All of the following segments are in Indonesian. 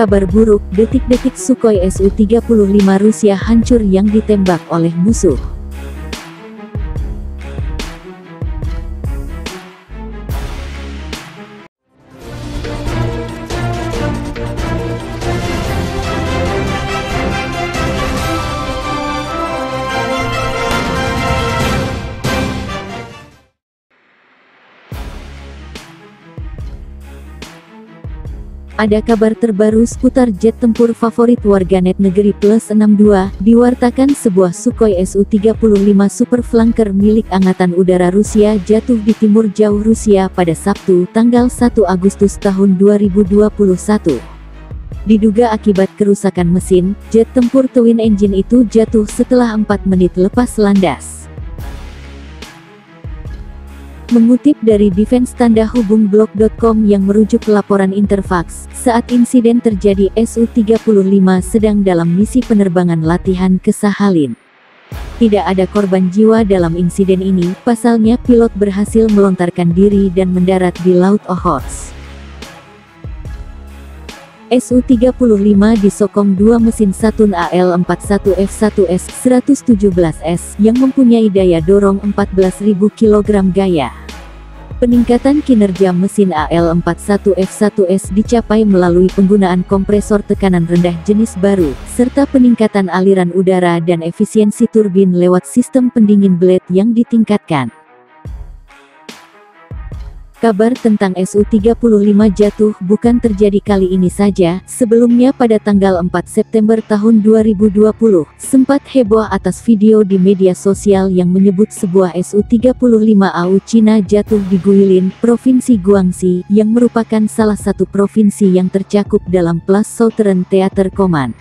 kabar buruk, detik-detik Sukhoi Su-35 Rusia hancur yang ditembak oleh musuh. Ada kabar terbaru seputar jet tempur favorit warganet negeri Plus 62, diwartakan sebuah Sukhoi Su-35 Super Flanker milik Angkatan Udara Rusia jatuh di timur jauh Rusia pada Sabtu, tanggal 1 Agustus tahun 2021. Diduga akibat kerusakan mesin, jet tempur twin engine itu jatuh setelah 4 menit lepas landas. Mengutip dari defense-hubung-blog.com yang merujuk laporan Interfax, saat insiden terjadi Su-35 sedang dalam misi penerbangan latihan ke Sahalin. Tidak ada korban jiwa dalam insiden ini, pasalnya pilot berhasil melontarkan diri dan mendarat di Laut Ohos. Su-35 disokong dua mesin Saturn AL-41F1S-117S yang mempunyai daya dorong 14.000 kg gaya. Peningkatan kinerja mesin AL-41F1S dicapai melalui penggunaan kompresor tekanan rendah jenis baru, serta peningkatan aliran udara dan efisiensi turbin lewat sistem pendingin blade yang ditingkatkan. Kabar tentang Su-35 jatuh bukan terjadi kali ini saja. Sebelumnya pada tanggal 4 September tahun 2020, sempat heboh atas video di media sosial yang menyebut sebuah Su-35 AU Cina jatuh di Guilin, Provinsi Guangxi, yang merupakan salah satu provinsi yang tercakup dalam Plus Southern Theater Command.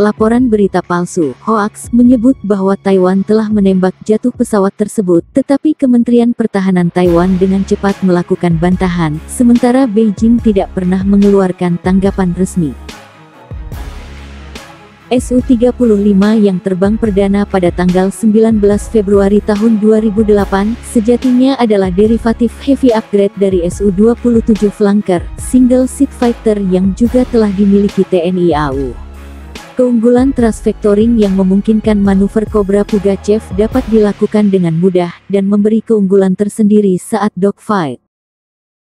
Laporan berita palsu, hoaks, menyebut bahwa Taiwan telah menembak jatuh pesawat tersebut, tetapi Kementerian Pertahanan Taiwan dengan cepat melakukan bantahan, sementara Beijing tidak pernah mengeluarkan tanggapan resmi. Su-35 yang terbang perdana pada tanggal 19 Februari tahun 2008, sejatinya adalah derivatif heavy upgrade dari Su-27 Flanker, single seat fighter yang juga telah dimiliki TNI AU. Keunggulan thrust vectoring yang memungkinkan manuver Cobra Pugachev dapat dilakukan dengan mudah, dan memberi keunggulan tersendiri saat dogfight.